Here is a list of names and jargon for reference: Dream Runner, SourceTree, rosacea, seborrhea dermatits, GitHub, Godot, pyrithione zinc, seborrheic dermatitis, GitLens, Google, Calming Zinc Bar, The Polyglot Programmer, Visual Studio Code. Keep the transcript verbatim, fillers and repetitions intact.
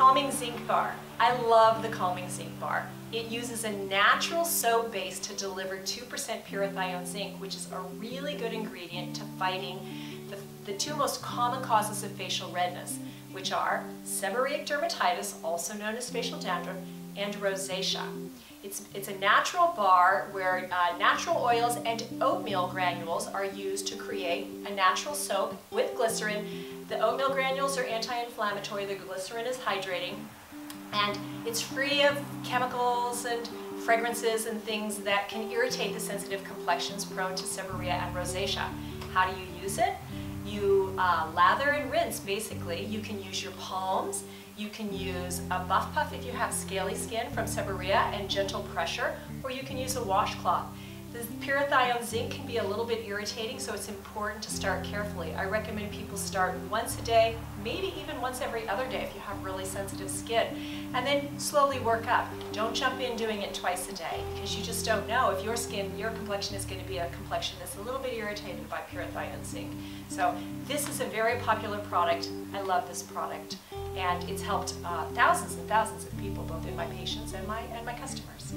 Calming Zinc Bar. I love the Calming Zinc Bar. It uses a natural soap base to deliver two percent pyrithione zinc, which is a really good ingredient to fighting the, the two most common causes of facial redness, which are seborrheic dermatitis, also known as facial dandruff, and rosacea. It's, it's a natural bar where uh, natural oils and oatmeal granules are used to create a natural soap with glycerin. The oatmeal granules are anti-inflammatory, the glycerin is hydrating, and it's free of chemicals and fragrances and things that can irritate the sensitive complexions prone to seborrhea and rosacea. How do you use it? You uh, lather and rinse, basically. You can use your palms, you can use a buff puff if you have scaly skin from seborrhea and gentle pressure, or you can use a washcloth. The pyrithione zinc can be a little bit irritating, so it's important to start carefully. I recommend people start once a day, maybe even once every other day if you have really sensitive skin, and then slowly work up. Don't jump in doing it twice a day, because you just don't know if your skin, your complexion is going to be a complexion that's a little bit irritated by pyrithione zinc. So this is a very popular product. I love this product, and it's helped uh, thousands and thousands of people, both in my patients and my, and my customers.